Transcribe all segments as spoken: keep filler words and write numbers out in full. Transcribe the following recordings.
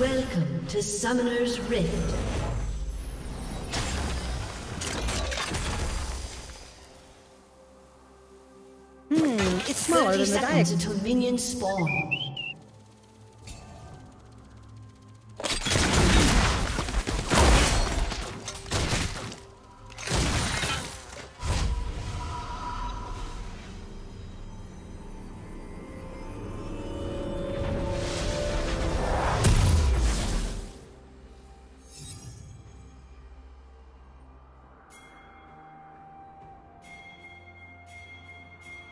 Welcome to Summoner's Rift. Hmm, it's smaller than the diagram. Until minions spawn.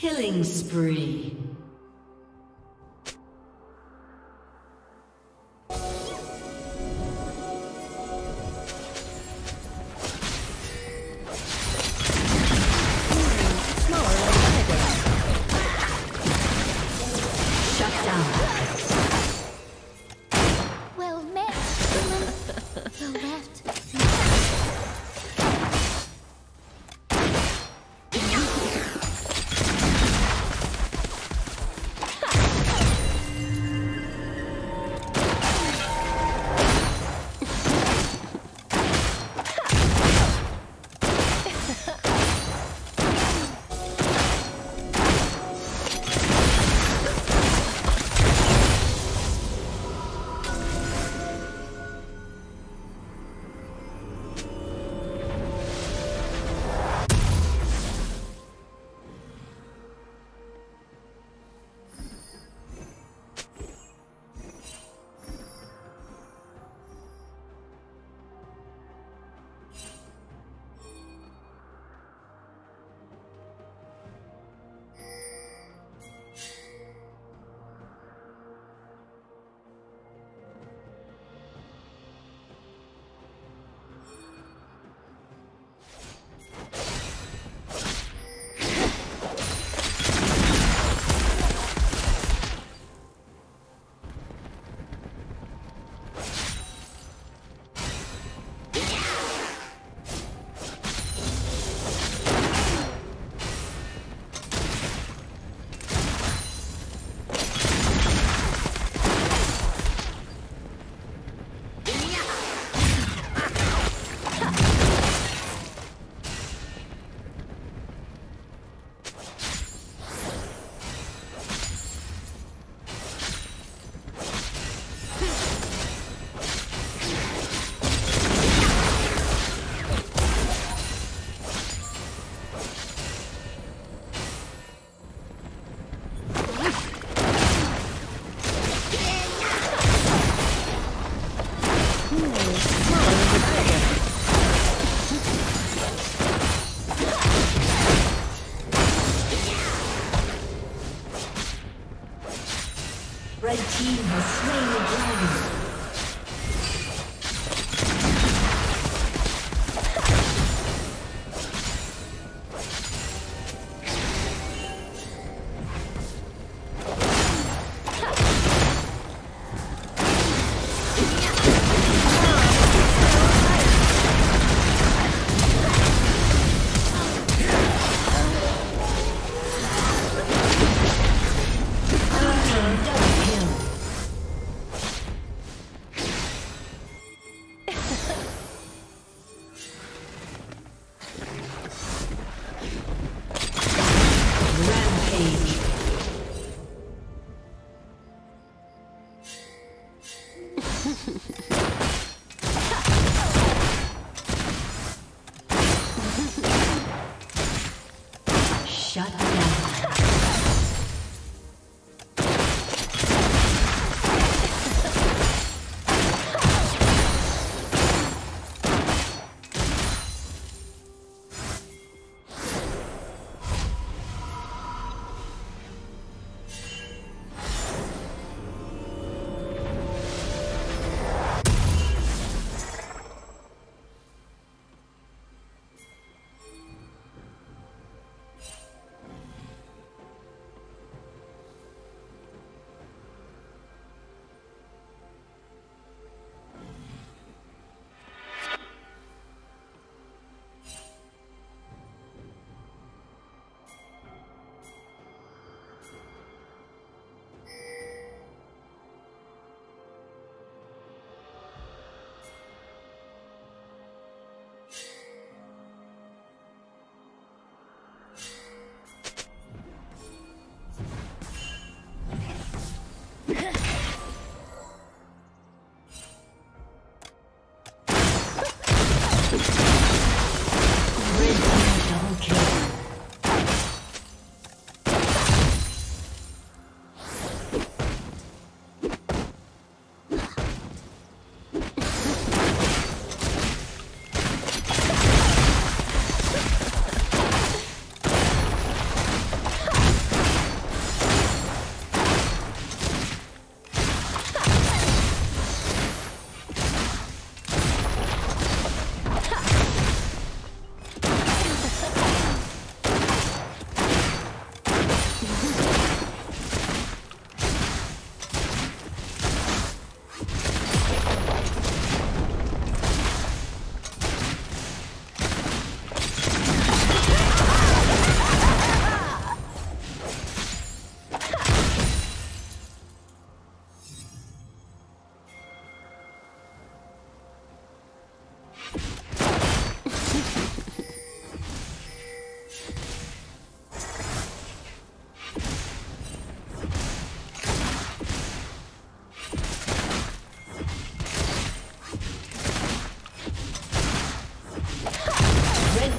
Killing spree.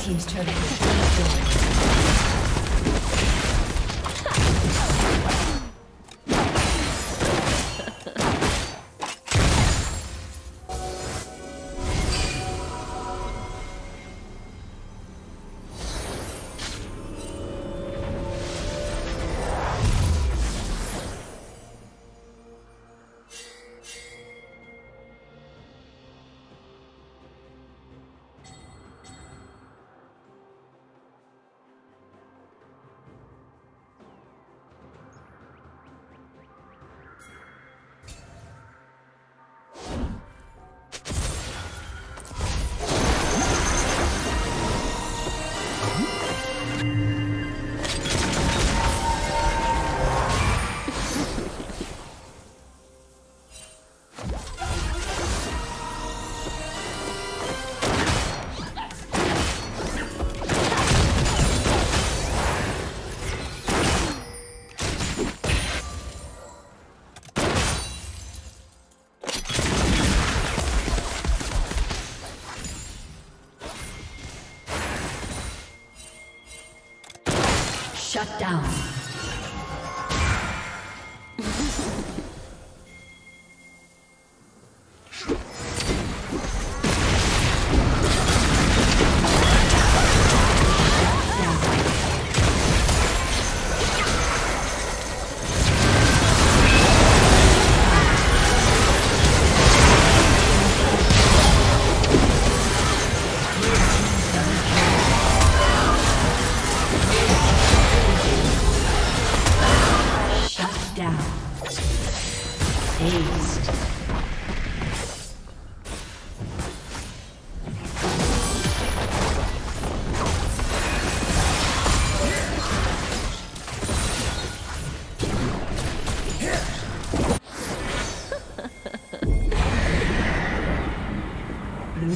team's turret has been shut down. Blue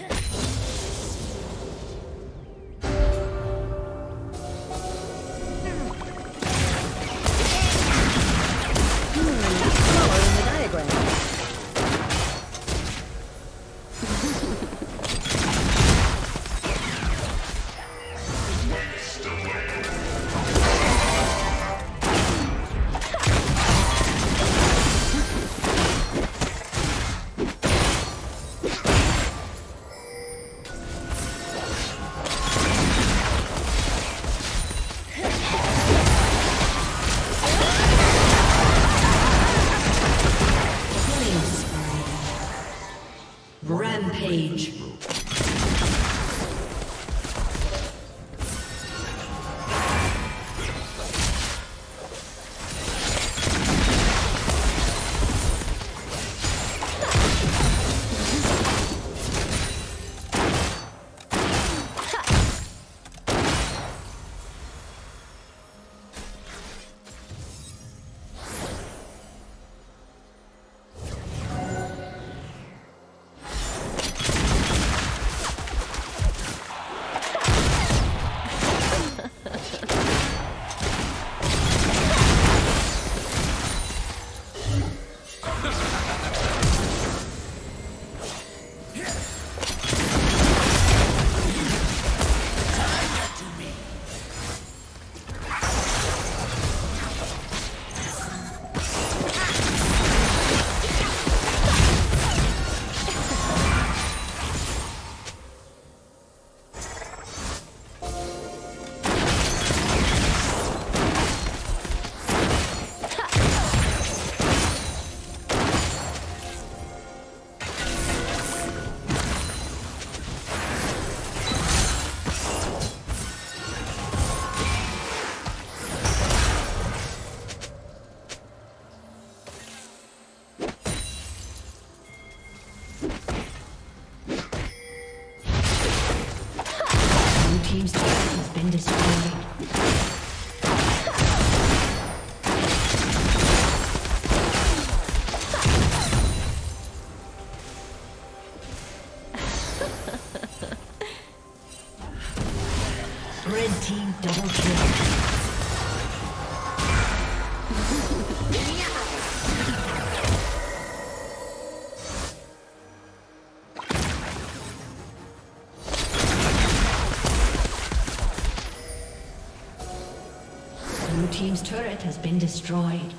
Blue team's turret has been destroyed.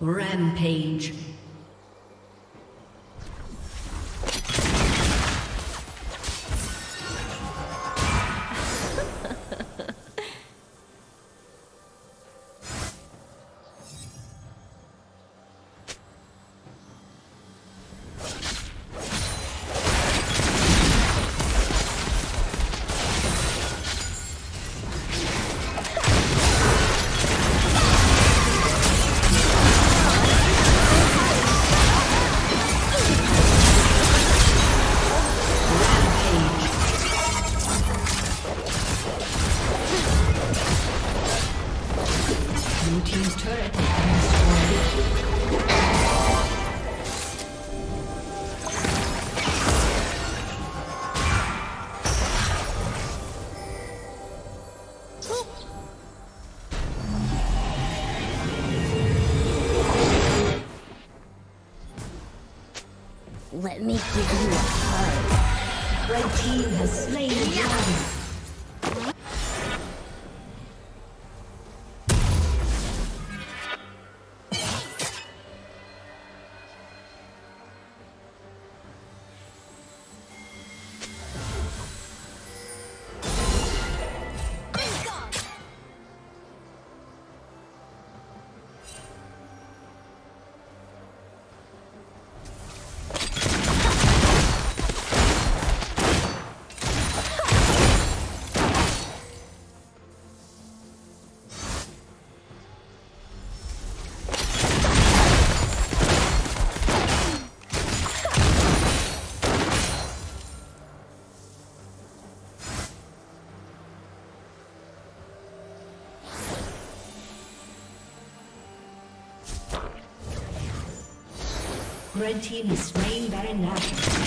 Rampage. Let me give you a hug. Red team has slain the dragon. Red team is slain Baron Nashor.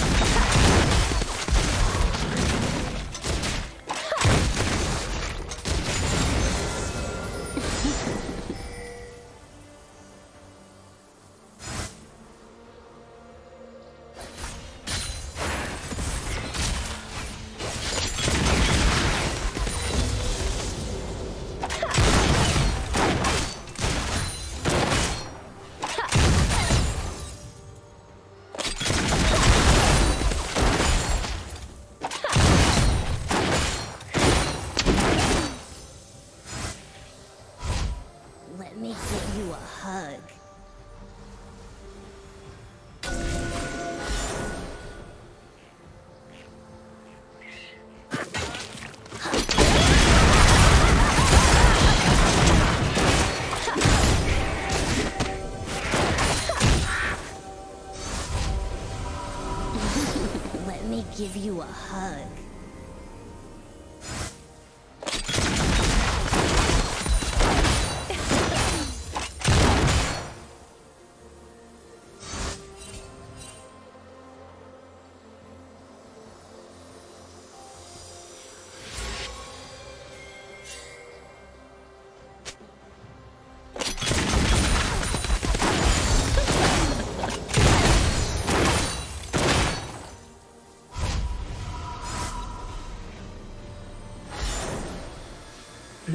Give you a hug.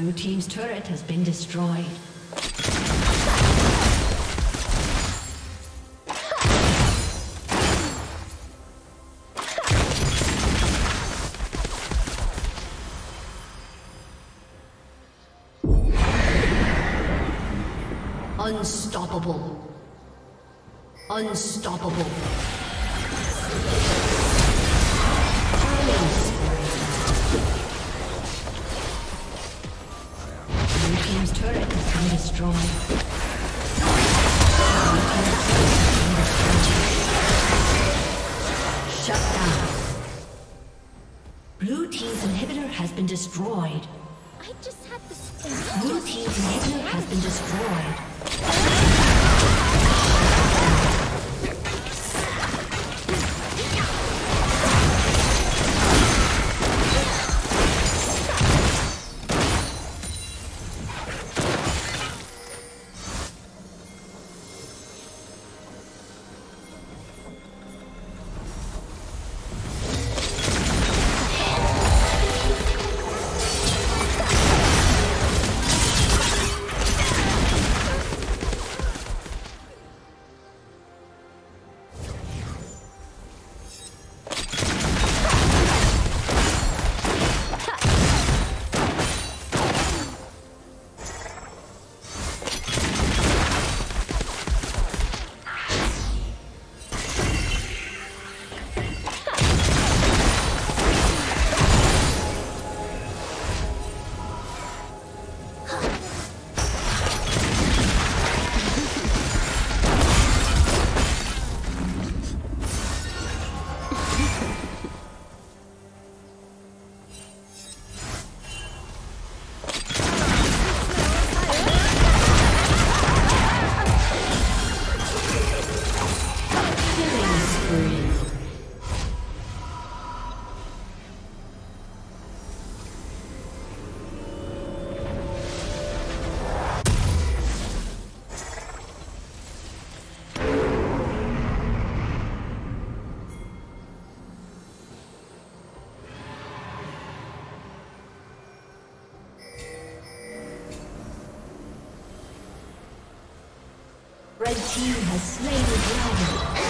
Blue team's turret has been destroyed. Unstoppable. Unstoppable. Blue team's turret has been destroyed. Blue team's turret has been destroyed. Shut down. Blue team's inhibitor has been destroyed. I just had the Blue team's inhibitor has been destroyed. Red team has slain the dragon.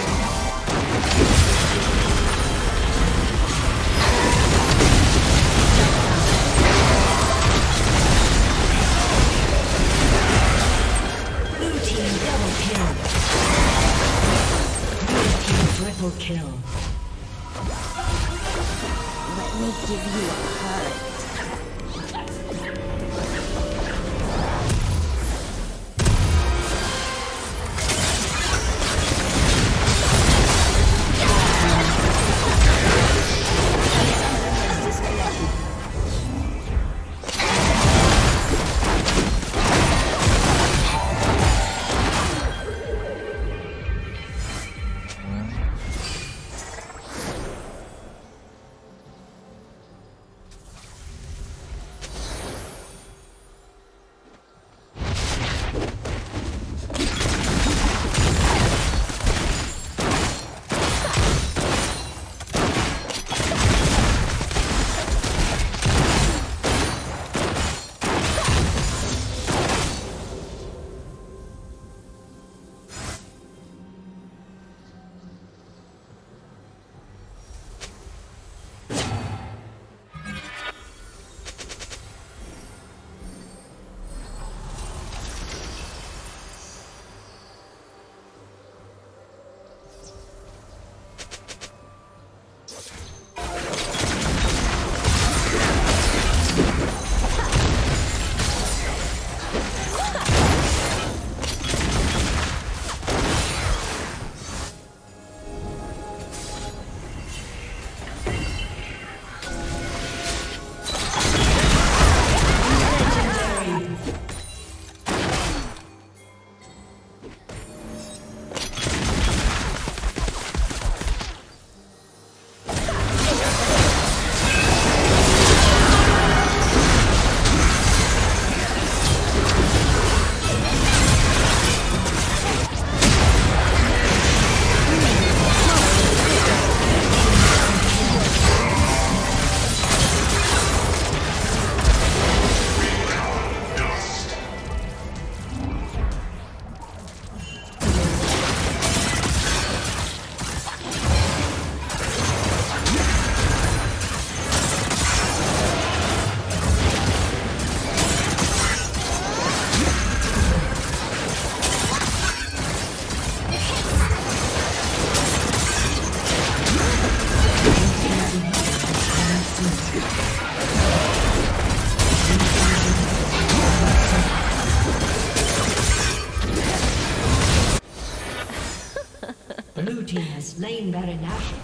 team has slain Baron Nashor.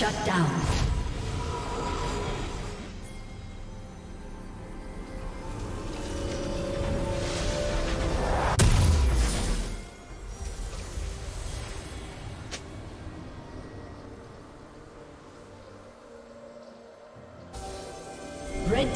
Shut down. Red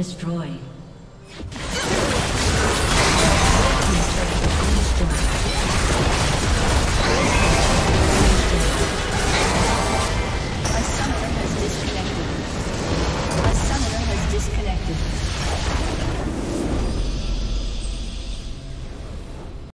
Destroyed.